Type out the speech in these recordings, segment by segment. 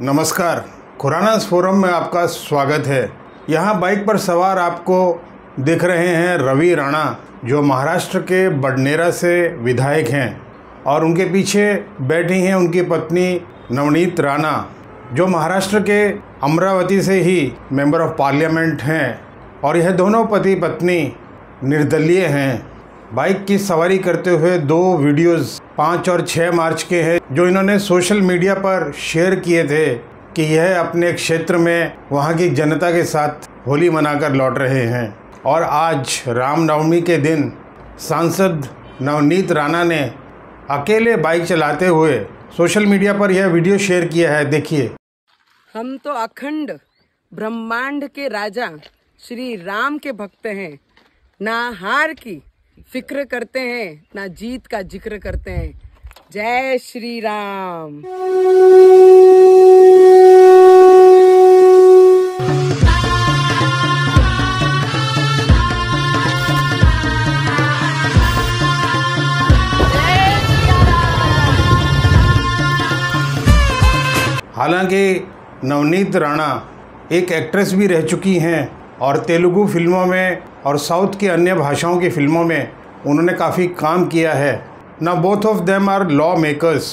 नमस्कार, खुराना फोरम में आपका स्वागत है। यहाँ बाइक पर सवार आपको दिख रहे हैं रवि राणा, जो महाराष्ट्र के बड़नेरा से विधायक हैं, और उनके पीछे बैठी हैं उनकी पत्नी नवनीत राणा, जो महाराष्ट्र के अमरावती से ही मेंबर ऑफ पार्लियामेंट हैं। और यह दोनों पति पत्नी निर्दलीय हैं। बाइक की सवारी करते हुए दो वीडियोस 5 और 6 मार्च के हैं, जो इन्होंने सोशल मीडिया पर शेयर किए थे कि यह अपने क्षेत्र में वहाँ की जनता के साथ होली मनाकर लौट रहे हैं। और आज रामनवमी के दिन सांसद नवनीत राणा ने अकेले बाइक चलाते हुए सोशल मीडिया पर यह वीडियो शेयर किया है। देखिए, हम तो अखंड ब्रह्मांड के राजा श्री राम के भक्त हैं, ना हार की फिक्र करते हैं, ना जीत का जिक्र करते हैं। जय श्री राम। हालांकि नवनीत राणा एक एक्ट्रेस भी रह चुकी हैं और तेलुगु फिल्मों में और साउथ की अन्य भाषाओं की फिल्मों में उन्होंने काफ़ी काम किया है। ना both of them are law makers.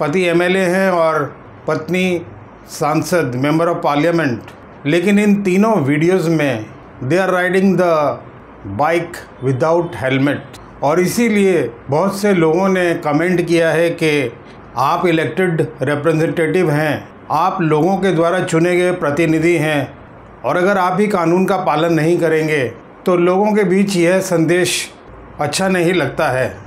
पति MLA हैं और पत्नी सांसद मेंबर ऑफ पार्लियामेंट, लेकिन इन तीनों वीडियोस में they are riding the bike without helmet. और इसीलिए बहुत से लोगों ने कमेंट किया है कि आप इलेक्टेड रिप्रेजेंटेटिव हैं, आप लोगों के द्वारा चुने गए प्रतिनिधि हैं, और अगर आप ही कानून का पालन नहीं करेंगे तो लोगों के बीच यह संदेश अच्छा नहीं लगता है।